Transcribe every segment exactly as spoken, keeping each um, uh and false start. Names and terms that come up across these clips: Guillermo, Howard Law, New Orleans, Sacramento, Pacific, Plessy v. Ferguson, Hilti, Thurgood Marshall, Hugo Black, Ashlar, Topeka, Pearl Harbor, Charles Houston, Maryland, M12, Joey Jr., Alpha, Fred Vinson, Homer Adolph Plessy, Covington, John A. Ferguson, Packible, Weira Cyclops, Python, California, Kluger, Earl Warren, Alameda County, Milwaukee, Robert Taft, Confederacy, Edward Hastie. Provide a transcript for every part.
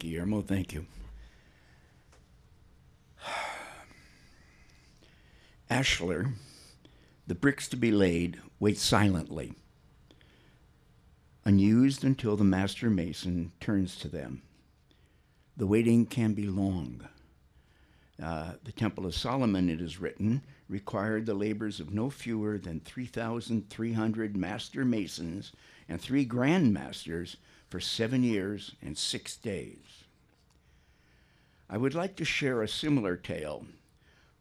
Guillermo, thank you. Ashlar, the bricks to be laid, wait silently, unused until the master mason turns to them. The waiting can be long. Uh, the Temple of Solomon, it is written, required the labors of no fewer than three thousand three hundred master masons and three grand masters for seven years and six days. I would like to share a similar tale,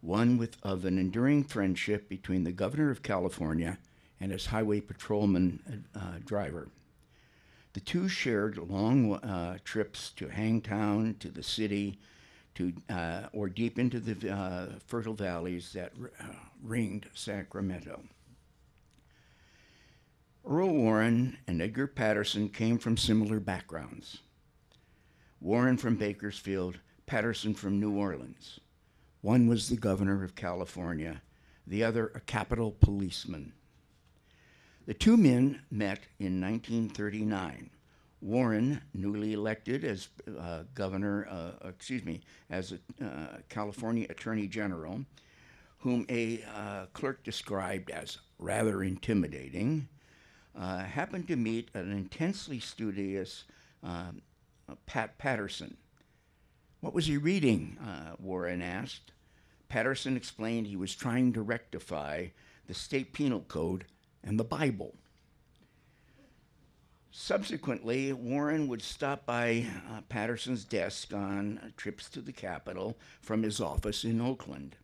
one with, of an enduring friendship between the governor of California and his highway patrolman uh, driver. The two shared long uh, trips to Hangtown, to the city, to, uh, or deep into the uh, fertile valleys that r uh, ringed Sacramento. Earl Warren and Edgar Patterson came from similar backgrounds. Warren from Bakersfield, Patterson from New Orleans. One was the governor of California, the other a Capitol policeman. The two men met in nineteen thirty-nine. Warren, newly elected as uh, governor, uh, excuse me, as a uh, California Attorney General, whom a uh, clerk described as rather intimidating, uh, happened to meet an intensely studious um, Pat Patterson. "What was he reading?" uh, Warren asked. Patterson explained he was trying to rectify the state penal code and the Bible. Subsequently, Warren would stop by uh, Patterson's desk on uh, trips to the Capitol from his office in Oakland.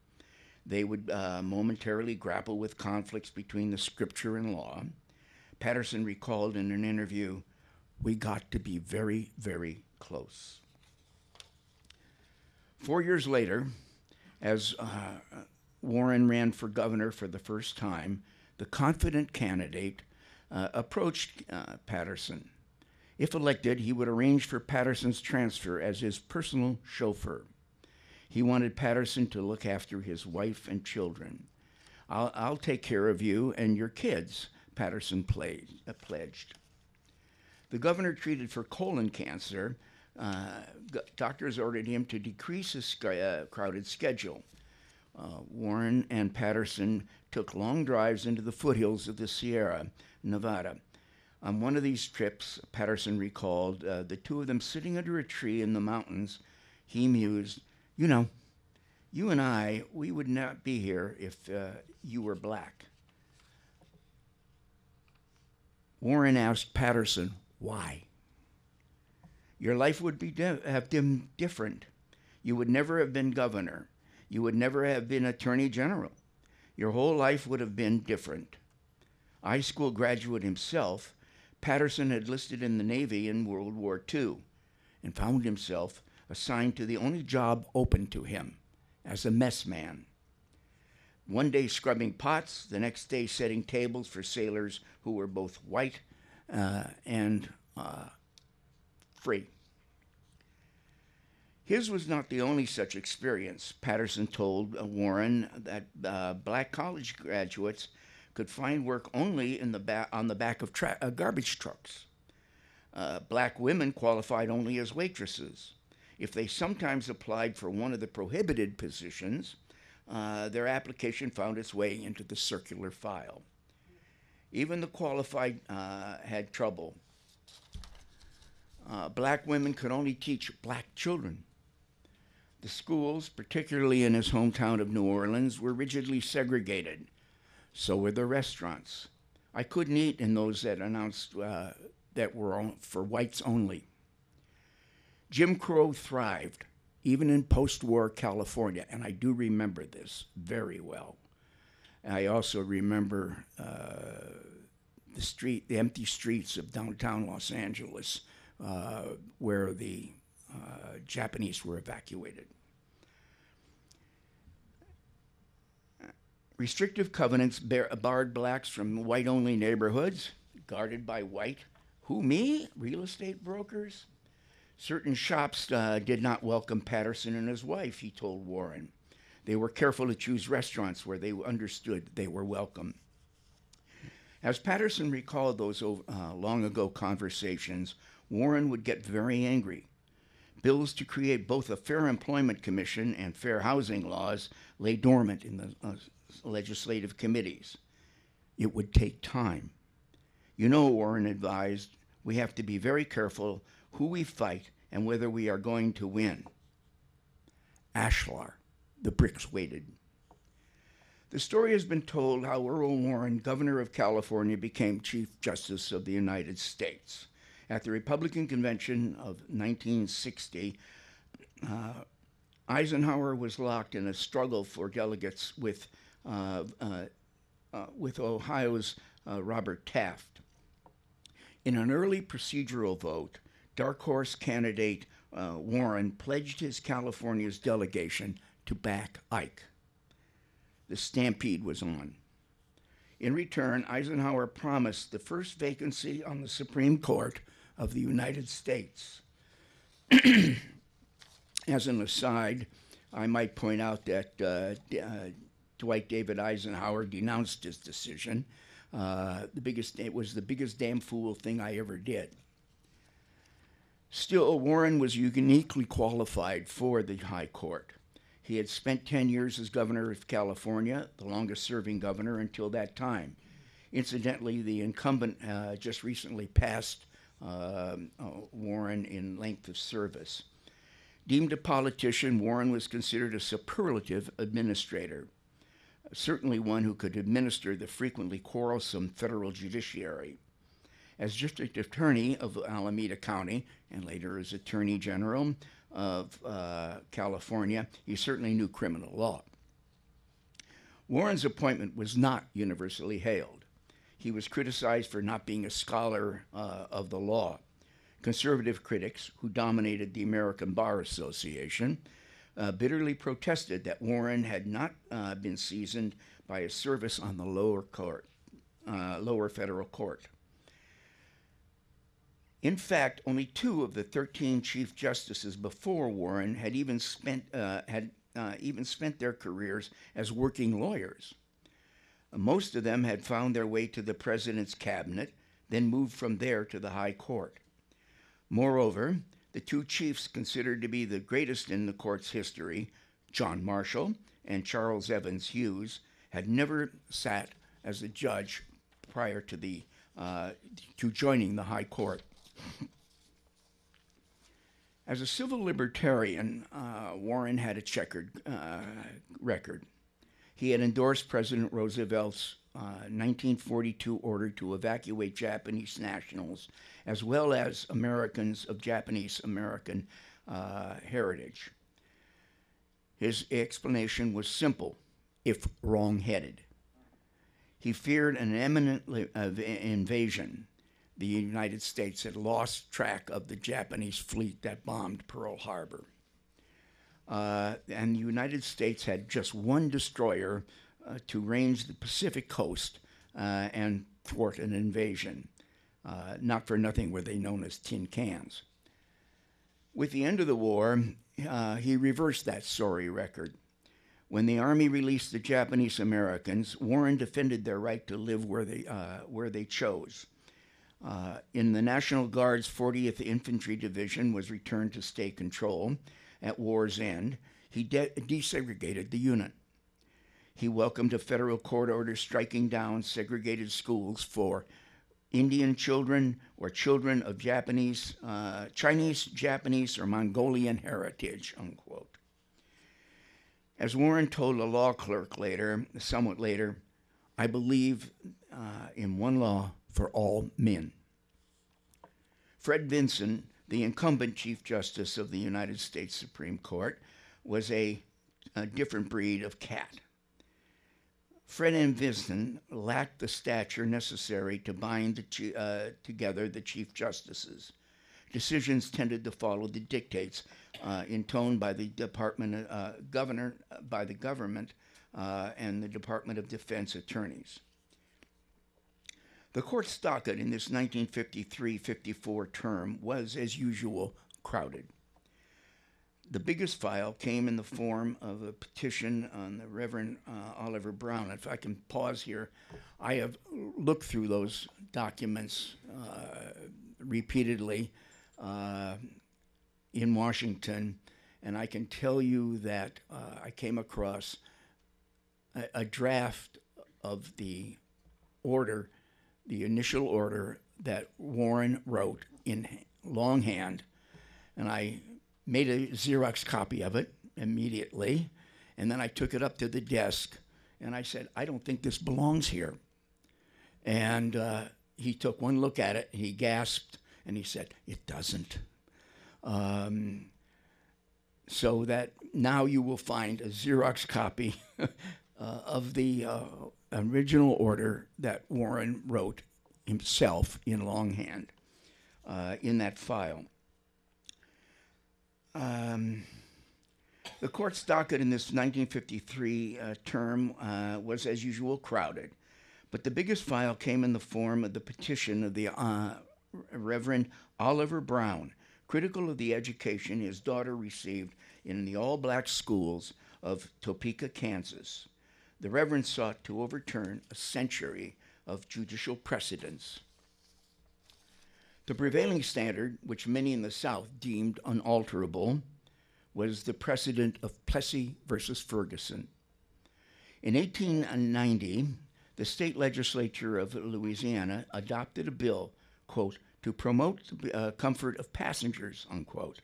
They would uh, momentarily grapple with conflicts between the scripture and law. Patterson recalled in an interview, "We got to be very, very close." Four years later, as uh, Warren ran for governor for the first time, the confident candidate Uh, approached uh, Patterson. If elected, he would arrange for Patterson's transfer as his personal chauffeur. He wanted Patterson to look after his wife and children. I'll, I'll take care of you and your kids," Patterson played, uh, pledged. The governor treated for colon cancer. Uh, doctors ordered him to decrease his sc uh, crowded schedule. Uh, Warren and Patterson took long drives into the foothills of the Sierra Nevada. On one of these trips, Patterson recalled uh, the two of them sitting under a tree in the mountains. He mused, "You know, you and I, we would not be here if uh, you were black." Warren asked Patterson, "Why? Your life would be have been different. You would never have been governor. You would never have been attorney general. Your whole life would have been different." A high school graduate himself, Patterson had enlisted in the Navy in World War Two and found himself assigned to the only job open to him, as a messman. One day scrubbing pots, the next day setting tables for sailors who were both white uh, and uh, free. His was not the only such experience. Patterson told Warren that uh, black college graduates could find work only in the ba on the back of tra uh, garbage trucks. Uh, black women qualified only as waitresses. If they sometimes applied for one of the prohibited positions, uh, their application found its way into the circular file. Even the qualified uh, had trouble. Uh, black women could only teach black children. The schools, particularly in his hometown of New Orleans, were rigidly segregated. So were the restaurants. I couldn't eat in those that announced uh, that were on for whites only. Jim Crow thrived, even in post-war California, and I do remember this very well. I also remember uh, the street, the empty streets of downtown Los Angeles, uh, where the uh, Japanese were evacuated. Restrictive covenants bar barred blacks from white-only neighborhoods, guarded by white, who, me? Real estate brokers? Certain shops uh, did not welcome Patterson and his wife, he told Warren. They were careful to choose restaurants where they understood they were welcome. As Patterson recalled those uh, long-ago conversations, Warren would get very angry. Bills to create both a Fair Employment Commission and fair housing laws lay dormant in the uh, legislative committees. It would take time. You know, Warren advised, we have to be very careful who we fight and whether we are going to win. Ashlar, the bricks waited. The story has been told how Earl Warren, governor of California, became Chief Justice of the United States. At the Republican Convention of nineteen sixty, uh, Eisenhower was locked in a struggle for delegates with, uh, uh, uh, with Ohio's uh, Robert Taft. In an early procedural vote, dark horse candidate uh, Warren pledged his California's delegation to back Ike. The stampede was on. In return, Eisenhower promised the first vacancy on the Supreme Court of the United States. As an aside, I might point out that uh, D uh, Dwight David Eisenhower denounced his decision. Uh, the biggest, it was the biggest damn fool thing I ever did. Still, Warren was uniquely qualified for the High Court. He had spent ten years as governor of California, the longest-serving governor until that time. Incidentally, the incumbent uh, just recently passed uh, Warren in length of service. Deemed a politician, Warren was considered a superlative administrator, certainly one who could administer the frequently quarrelsome federal judiciary. As district attorney of Alameda County, and later as attorney general, of uh, California, he certainly knew criminal law. Warren's appointment was not universally hailed. He was criticized for not being a scholar uh, of the law. Conservative critics, who dominated the American Bar Association, uh, bitterly protested that Warren had not uh, been seasoned by his service on the lower court, uh, lower federal court. In fact, only two of the thirteen chief justices before Warren had even spent uh, had uh, even spent their careers as working lawyers. Most of them had found their way to the president's cabinet, then moved from there to the High Court. Moreover, the two chiefs considered to be the greatest in the court's history, John Marshall and Charles Evans Hughes, had never sat as a judge prior to the uh, to joining the High Court. As a civil libertarian, uh, Warren had a checkered uh, record. He had endorsed President Roosevelt's uh, nineteen forty-two order to evacuate Japanese nationals, as well as Americans of Japanese-American uh, heritage. His explanation was simple, if wrong-headed. He feared an imminent uh, invasion. The United States had lost track of the Japanese fleet that bombed Pearl Harbor. Uh, and the United States had just one destroyer uh, to range the Pacific coast uh, and thwart an invasion. Uh, not for nothing were they known as tin cans. With the end of the war, uh, he reversed that sorry record. When the Army released the Japanese Americans, Warren defended their right to live where they, uh, where they chose. Uh, in the National Guard's fortieth Infantry Division was returned to state control at war's end. He de desegregated the unit. He welcomed a federal court order striking down segregated schools for Indian children or children of Japanese, uh, Chinese, Japanese, or Mongolian heritage, unquote. As Warren told a law clerk later, somewhat later, I believe uh, in one law for all men. Fred Vinson, the incumbent Chief Justice of the United States Supreme Court, was a, a different breed of cat. Fred and Vinson lacked the stature necessary to bind the, uh, together the Chief Justices. Decisions tended to follow the dictates uh, intoned by the Department uh, Governor, by the government uh, and the Department of Defense attorneys. The court's docket in this nineteen fifty-three fifty-four term was, as usual, crowded. The biggest file came in the form of a petition on the Reverend uh, Oliver Brown. If I can pause here, I have looked through those documents uh, repeatedly uh, in Washington, and I can tell you that uh, I came across a, a draft of the order, the initial order that Warren wrote in longhand, and I made a Xerox copy of it immediately, and then I took it up to the desk, and I said, I don't think this belongs here. And uh, he took one look at it, and he gasped, and he said, it doesn't. Um, so that now you will find a Xerox copy uh, of the uh, original order that Warren wrote himself in longhand uh, in that file. Um, the court's docket in this nineteen fifty-three uh, term uh, was, as usual, crowded. But the biggest file came in the form of the petition of the uh, Reverend Oliver Brown, critical of the education his daughter received in the all-black schools of Topeka, Kansas. The Reverend sought to overturn a century of judicial precedents. The prevailing standard, which many in the South deemed unalterable, was the precedent of Plessy versus Ferguson. In eighteen ninety, the state legislature of Louisiana adopted a bill, quote, to promote the uh, comfort of passengers, unquote.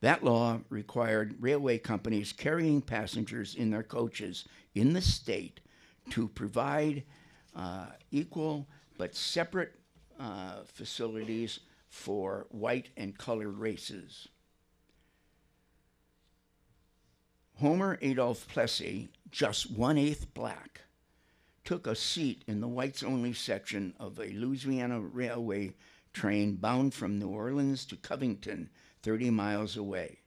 That law required railway companies carrying passengers in their coaches in the state to provide uh, equal but separate uh, facilities for white and colored races. Homer Adolph Plessy, just one-eighth black, took a seat in the whites-only section of a Louisiana railway train bound from New Orleans to Covington, thirty miles away.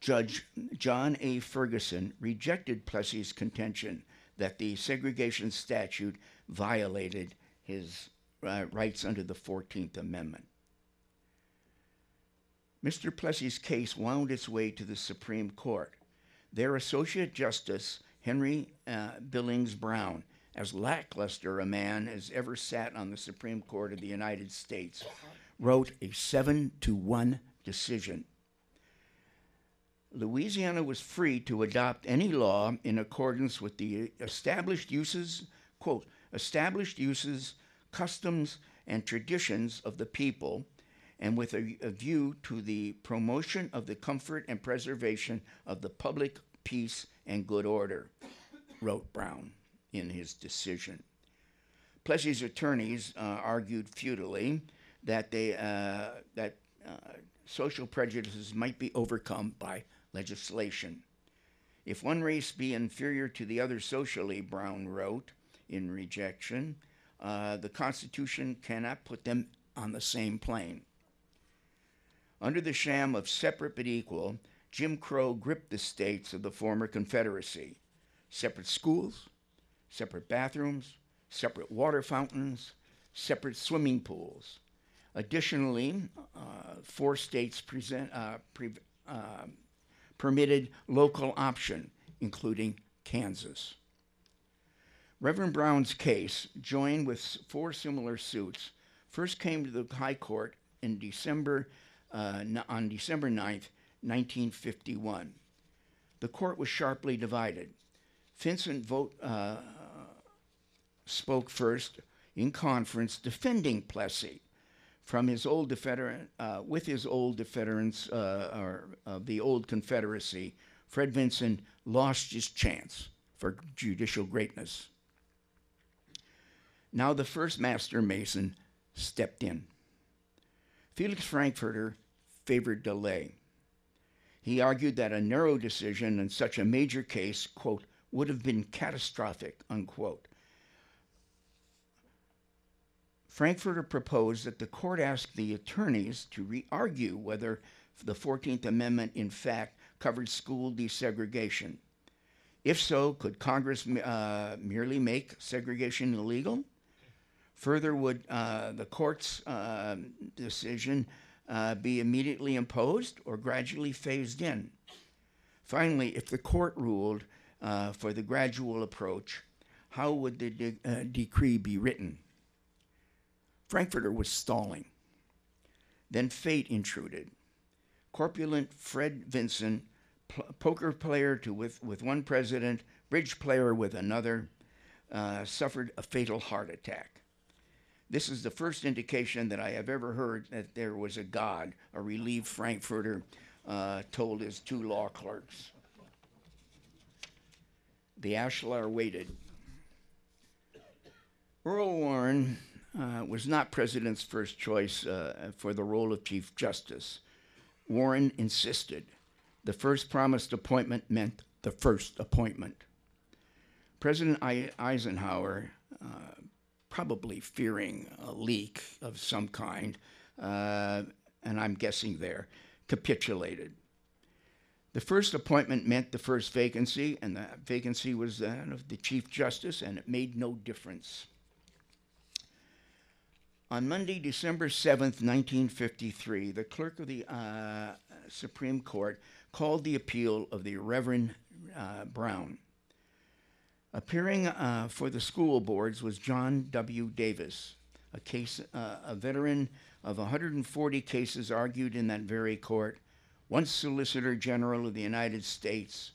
Judge John A. Ferguson rejected Plessy's contention that the segregation statute violated his uh, rights under the fourteenth amendment. Mister Plessy's case wound its way to the Supreme Court. Their Associate Justice, Henry uh, Billings Brown, as lackluster a man as ever sat on the Supreme Court of the United States, wrote a seven to one decision. Louisiana was free to adopt any law in accordance with the established uses, quote, established uses, customs, and traditions of the people, and with a, a view to the promotion of the comfort and preservation of the public peace and good order, wrote Brown in his decision. Plessy's attorneys uh, argued futilely that, they, uh, that uh, social prejudices might be overcome by legislation. If one race be inferior to the other socially, Brown wrote in rejection, uh, the Constitution cannot put them on the same plane. Under the sham of separate but equal, Jim Crow gripped the states of the former Confederacy. Separate schools, separate bathrooms, separate water fountains, separate swimming pools. Additionally, uh, four states present, uh, pre uh, permitted local option, including Kansas. Reverend Brown's case, joined with four similar suits, first came to the High Court in December, uh, on December ninth, nineteen fifty-one. The court was sharply divided. Vincent vote, uh, spoke first in conference, defending Plessy from his old Confederate, uh, with his old Confederates uh, or uh, the old Confederacy. Fred Vinson lost his chance for judicial greatness. Now the first Master Mason stepped in. Felix Frankfurter favored delay. He argued that a narrow decision in such a major case, quote, would have been catastrophic, unquote. Frankfurter proposed that the court ask the attorneys to re-argue whether the fourteenth amendment in fact covered school desegregation. If so, could Congress uh, merely make segregation illegal? Further, would uh, the court's uh, decision uh, be immediately imposed or gradually phased in? Finally, if the court ruled Uh, for the gradual approach, how would the de uh, decree be written? Frankfurter was stalling. Then fate intruded. corpulent Fred Vinson, poker player to with, with one president, bridge player with another, uh, suffered a fatal heart attack. This is the first indication that I have ever heard that there was a God, a relieved Frankfurter uh, told his two law clerks. The Ashlar waited. Earl Warren uh, was not president's first choice uh, for the role of Chief Justice. Warren insisted. The first promised appointment meant the first appointment. President Eisenhower, uh, probably fearing a leak of some kind, uh, and I'm guessing there, capitulated. The first appointment meant the first vacancy, and the vacancy was that of the Chief Justice, and it made no difference. On Monday, December seventh, nineteen fifty-three, the clerk of the uh, Supreme Court called the appeal of the Reverend uh, Brown. Appearing uh, for the school boards was John W. Davis, a, case, uh, a veteran of one hundred forty cases argued in that very court, once Solicitor General of the United States,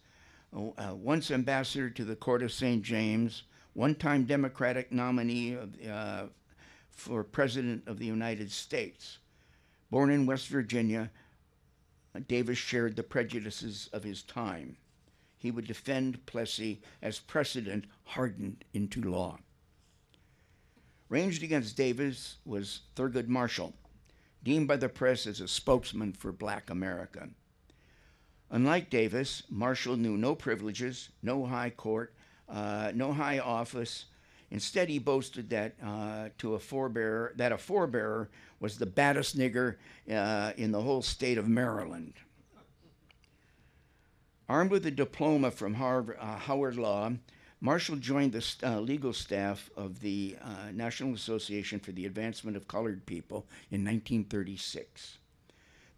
uh, once Ambassador to the Court of Saint James, one-time Democratic nominee of, uh, for President of the United States. Born in West Virginia, Davis shared the prejudices of his time. He would defend Plessy as precedent hardened into law. Ranged against Davis was Thurgood Marshall, deemed by the press as a spokesman for Black America. Unlike Davis, Marshall knew no privileges, no high court, uh, no high office. Instead, he boasted that uh, to a forebearer that a forebearer was the baddest nigger uh, in the whole state of Maryland. Armed with a diploma from Harvard, uh, Howard Law, Marshall joined the uh, legal staff of the uh, National Association for the Advancement of Colored People in nineteen thirty-six.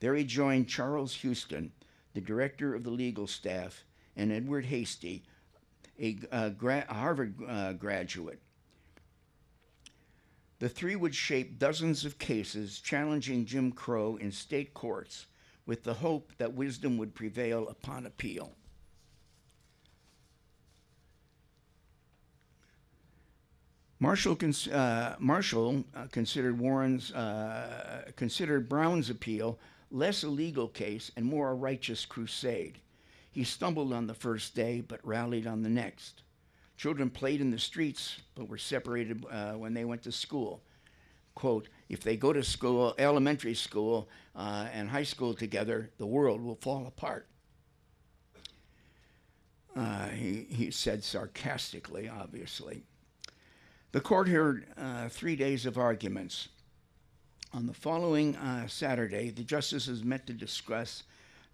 There he joined Charles Houston, the director of the legal staff, and Edward Hastie, a, uh, gra a Harvard uh, graduate. The three would shape dozens of cases challenging Jim Crow in state courts, with the hope that wisdom would prevail upon appeal. Marshall, cons uh, Marshall uh, considered Warren's, uh, considered Brown's appeal less a legal case and more a righteous crusade. He stumbled on the first day, but rallied on the next. Children played in the streets, but were separated uh, when they went to school. Quote, if they go to school, elementary school uh, and high school together, the world will fall apart. Uh, he, he said sarcastically, obviously. The court heard uh, three days of arguments. On the following uh, Saturday, the justices met to discuss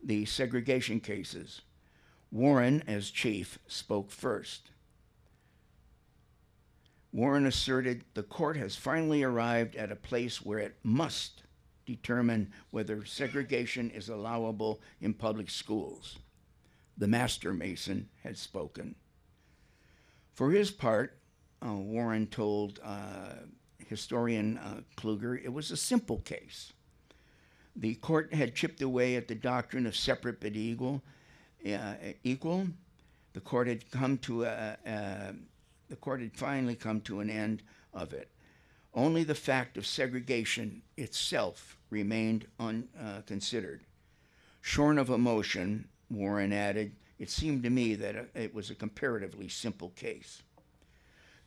the segregation cases. Warren, as chief, spoke first. Warren asserted the court has finally arrived at a place where it must determine whether segregation is allowable in public schools. The master mason had spoken. For his part, uh, Warren told uh, historian uh, Kluger it was a simple case. The court had chipped away at the doctrine of separate but equal. Uh, equal. The court had come to a... a The court had finally come to an end of it. Only the fact of segregation itself remained unconsidered. Uh, Shorn of emotion, Warren added, it seemed to me that a, it was a comparatively simple case.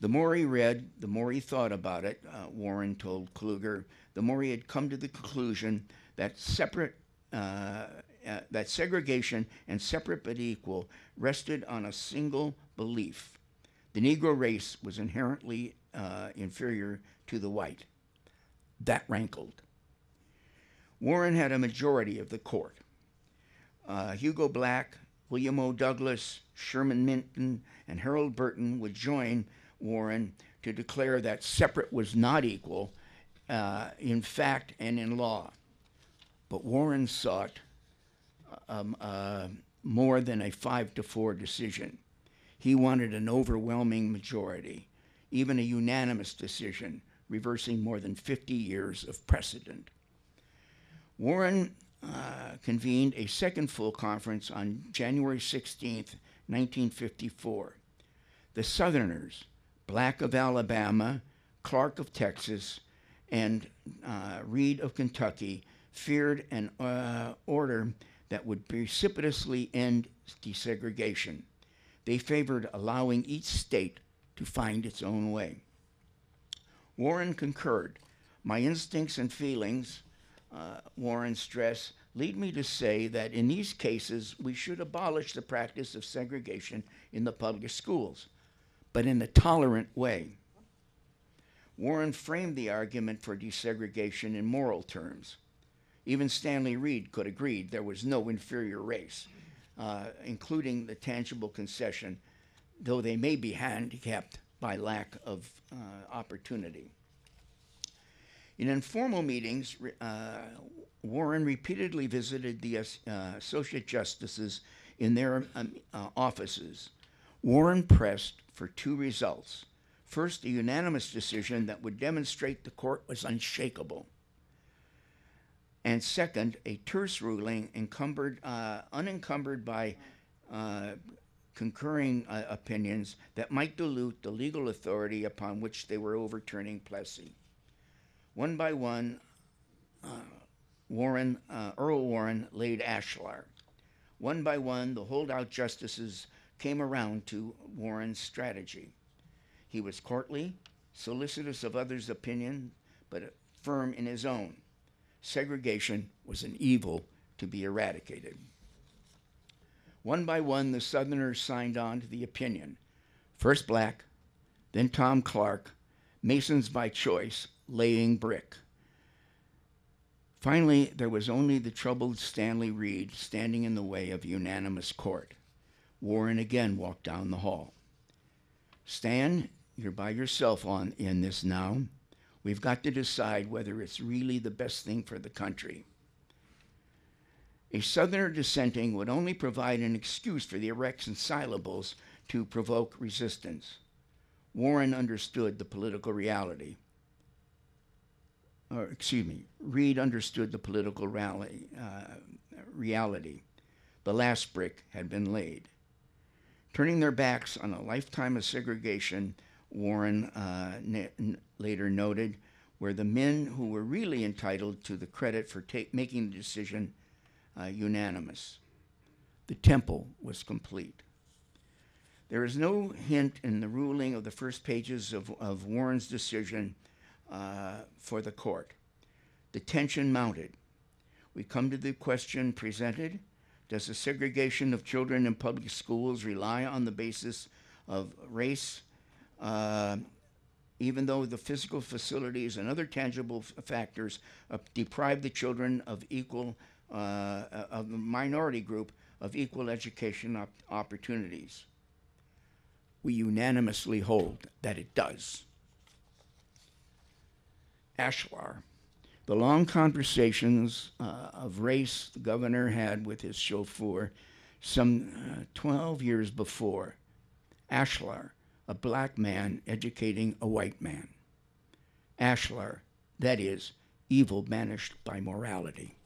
The more he read, the more he thought about it, uh, Warren told Kluger, the more he had come to the conclusion that separate, uh, uh, that segregation and separate but equal rested on a single belief. The Negro race was inherently uh, inferior to the white. That rankled. Warren had a majority of the court. Uh, Hugo Black, William O. Douglas, Sherman Minton, and Harold Burton would join Warren to declare that separate was not equal uh, in fact and in law. But Warren sought um, uh, more than a five to four decision. He wanted an overwhelming majority, even a unanimous decision, reversing more than fifty years of precedent. Warren uh, convened a second full conference on January sixteenth, nineteen fifty-four. The Southerners, Black of Alabama, Clark of Texas, and uh, Reed of Kentucky, feared an uh, order that would precipitously end desegregation. They favored allowing each state to find its own way. Warren concurred. My instincts and feelings, uh, Warren stressed, lead me to say that in these cases, we should abolish the practice of segregation in the public schools, but in a tolerant way. Warren framed the argument for desegregation in moral terms. Even Stanley Reed could agree there was no inferior race, uh, including the tangible concession, though they may be handicapped by lack of uh, opportunity. In informal meetings, uh, Warren repeatedly visited the uh, associate justices in their um, uh, offices. Warren pressed for two results. First, a unanimous decision that would demonstrate the court was unshakable. And second, a terse ruling encumbered, uh, unencumbered by uh, concurring uh, opinions that might dilute the legal authority upon which they were overturning Plessy. One by one, uh, Warren, uh, Earl Warren laid Ashlar. One by one, the holdout justices came around to Warren's strategy. He was courtly, solicitous of others' opinion, but firm in his own. Segregation was an evil to be eradicated. One by one, the Southerners signed on to the opinion. First Black, then Tom Clark, Masons by choice, laying brick. Finally, there was only the troubled Stanley Reed standing in the way of unanimous court. Warren again walked down the hall. "Stan, you're by yourself on in this now. We've got to decide whether it's really the best thing for the country." A Southerner dissenting would only provide an excuse for the erection syllables to provoke resistance. Warren understood the political reality. Or excuse me, Reed understood the political rally, uh, reality. The last brick had been laid. Turning their backs on a lifetime of segregation, Warren uh, later noted, were the men who were really entitled to the credit for making the decision uh, unanimous. The temple was complete. There is no hint in the ruling of the first pages of, of Warren's decision uh, for the court. The tension mounted. We come to the question presented. Does the segregation of children in public schools rely on the basis of race, uh, even though the physical facilities and other tangible factors uh, deprive the children of equal, uh, of the minority group of equal education op opportunities? We unanimously hold that it does. Ashlar. The long conversations uh, of race the governor had with his chauffeur some uh, twelve years before. Ashlar, a black man educating a white man. Ashlar, that is, evil banished by morality.